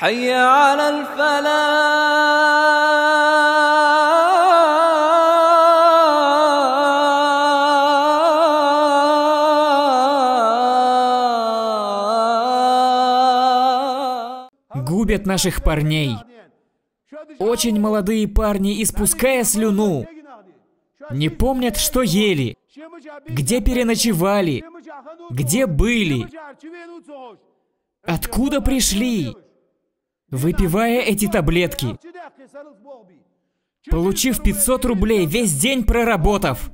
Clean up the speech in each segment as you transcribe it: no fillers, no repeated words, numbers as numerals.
حي على الفلاح. Губят наших парней. Очень молодые парни, испуская слюну, не помнят, что ели, где переночевали, где были, откуда пришли, выпивая эти таблетки, получив 500 рублей, весь день проработав,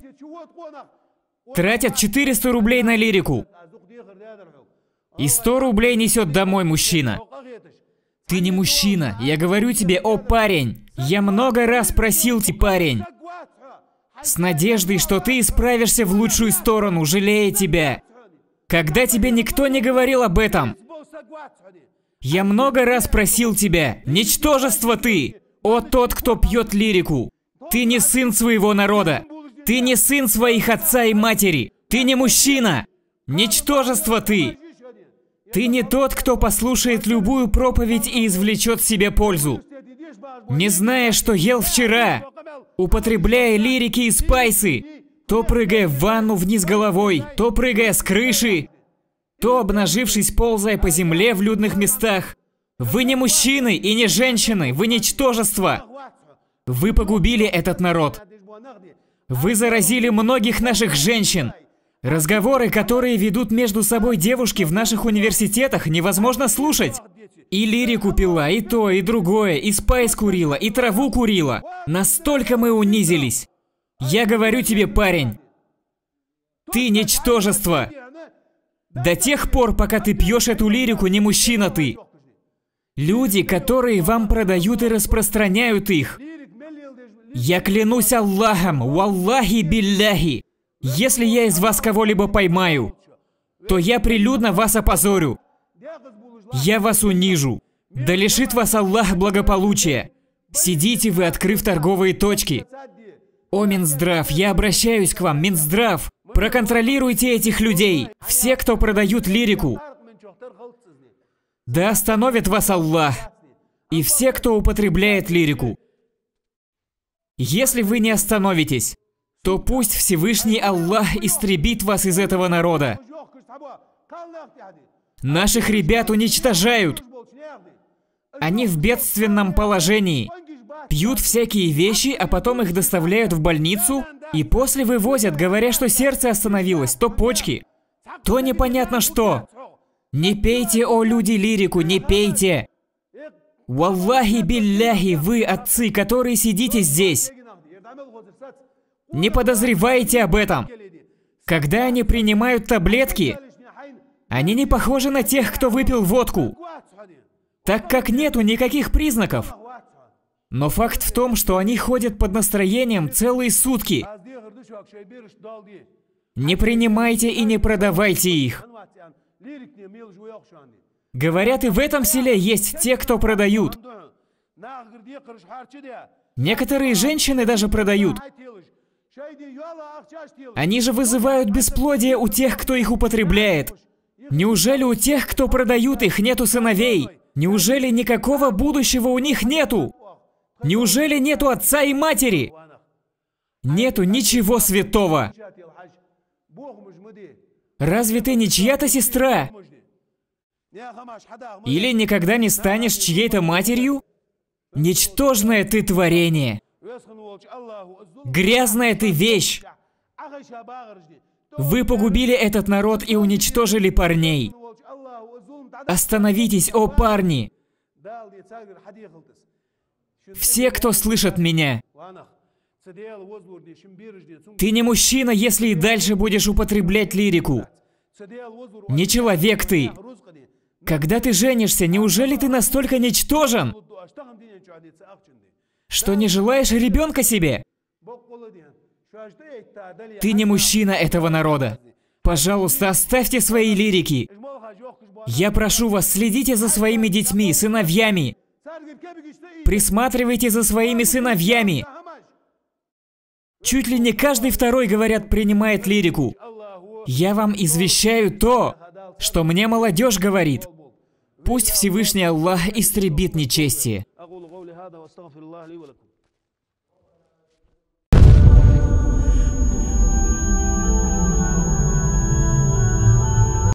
тратят 400 рублей на лирику, и 100 рублей несет домой мужчина. Ты не мужчина, я говорю тебе, о парень, я много раз просил тебя, парень, с надеждой, что ты исправишься в лучшую сторону, жалея тебя, когда тебе никто не говорил об этом. Я много раз просил тебя, ничтожество ты, о тот, кто пьет лирику. Ты не сын своего народа, ты не сын своих отца и матери, ты не мужчина, ничтожество ты. Ты не тот, кто послушает любую проповедь и извлечет себе пользу, не зная, что ел вчера, употребляя лирики и спайсы, то прыгая в ванну вниз головой, то прыгая с крыши, то, обнажившись, ползая по земле в людных местах. Вы не мужчины и не женщины, вы ничтожество. Вы погубили этот народ. Вы заразили многих наших женщин. Разговоры, которые ведут между собой девушки в наших университетах, невозможно слушать. И лирику пила, и то, и другое, и спайс курила, и траву курила. Настолько мы унизились. Я говорю тебе, парень, ты ничтожество. До тех пор, пока ты пьешь эту лирику, не мужчина ты. Люди, которые вам продают и распространяют их. Я клянусь Аллахом, валлахи билляхи, если я из вас кого-либо поймаю, то я прилюдно вас опозорю. Я вас унижу. Да лишит вас Аллах благополучия. Сидите вы, открыв торговые точки. О, Минздрав, я обращаюсь к вам, Минздрав. Проконтролируйте этих людей, все, кто продают лирику. Да остановит вас Аллах и все, кто употребляет лирику. Если вы не остановитесь, то пусть Всевышний Аллах истребит вас из этого народа. Наших ребят уничтожают. Они в бедственном положении. Пьют всякие вещи, а потом их доставляют в больницу, и после вывозят, говоря, что сердце остановилось, то почки, то непонятно что. Не пейте, о люди, лирику, не пейте. Валлахи билляхи, вы, отцы, которые сидите здесь, не подозреваете об этом. Когда они принимают таблетки, они не похожи на тех, кто выпил водку, так как нету никаких признаков. Но факт в том, что они ходят под настроением целые сутки. Не принимайте и не продавайте их. Говорят, и в этом селе есть те, кто продают. Некоторые женщины даже продают. Они же вызывают бесплодие у тех, кто их употребляет. Неужели у тех, кто продают их, нету сыновей? Неужели никакого будущего у них нету? Неужели нету отца и матери? Нету ничего святого. Разве ты не чья-то сестра? Или никогда не станешь чьей-то матерью? Ничтожное ты творение. Грязная ты вещь. Вы погубили этот народ и уничтожили парней. Остановитесь, о парни! Все, кто слышит меня, ты не мужчина, если и дальше будешь употреблять лирику. Не человек ты. Когда ты женишься, неужели ты настолько ничтожен, что не желаешь ребенка себе? Ты не мужчина этого народа. Пожалуйста, оставьте свои лирики. Я прошу вас, следите за своими детьми, сыновьями. Присматривайте за своими сыновьями. Чуть ли не каждый второй, говорят, принимает лирику. Я вам извещаю то, что мне молодежь говорит. Пусть Всевышний Аллах истребит нечестие.